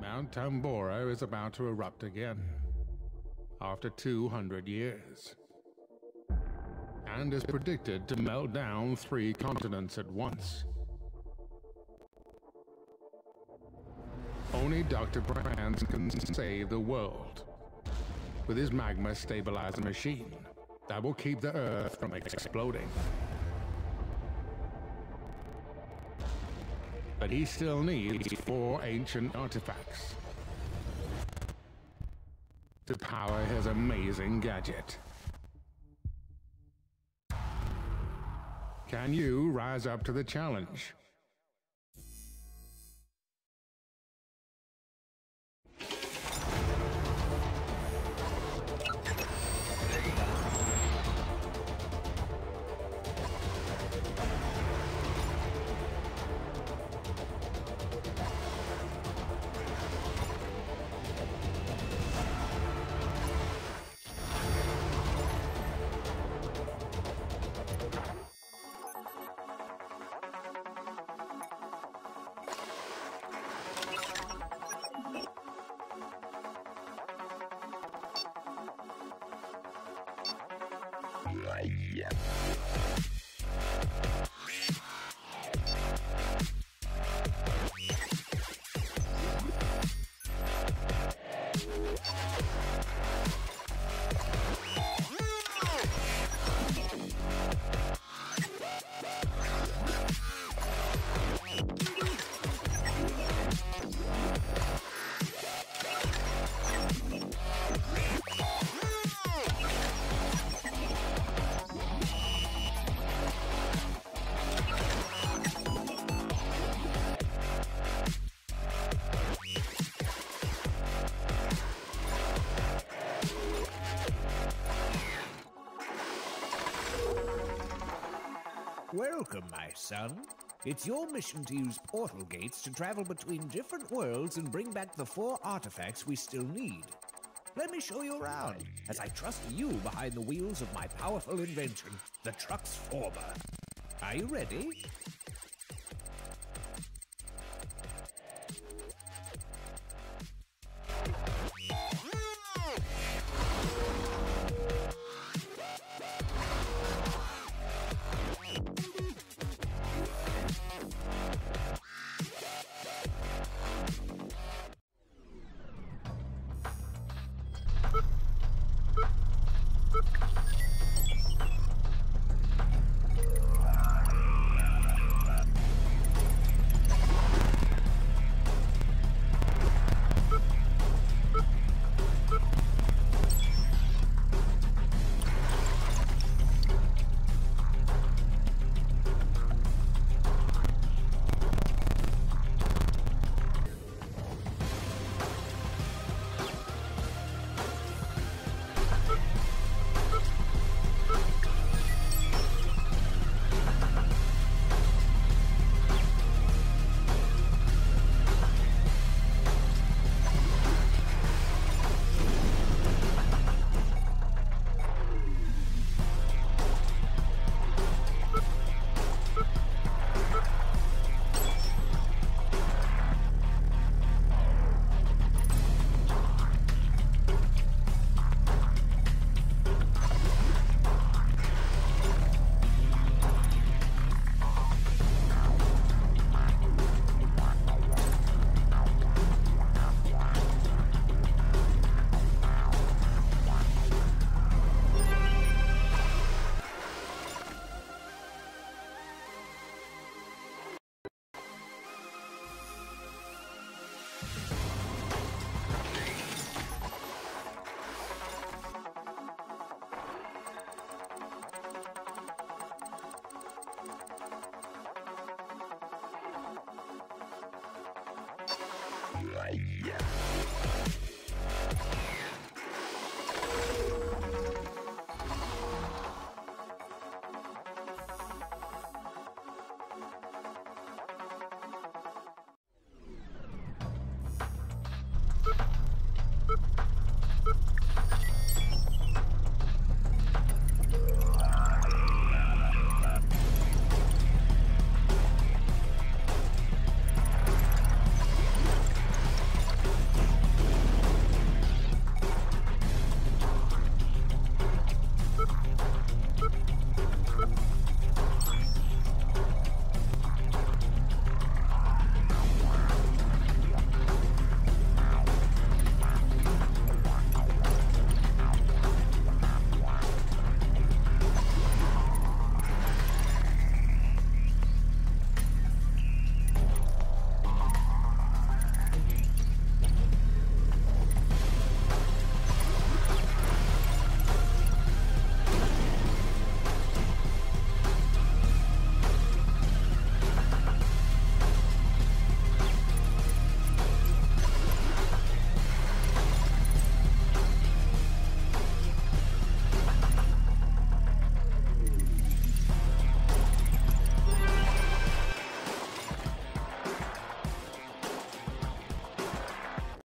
Mount Tambora is about to erupt again, after 200 years, and is predicted to melt down 3 continents at once. Only Dr. Brainz can save the world with his magma-stabilizer machine that will keep the Earth from exploding. But he still needs 4 ancient artifacts to power his amazing gadget. Can you rise up to the challenge? Welcome, my son. It's your mission to use portal gates to travel between different worlds and bring back the 4 artifacts we still need. Let me show you around, as I trust you behind the wheels of my powerful invention, the Trucksformer. Are you ready? Yeah.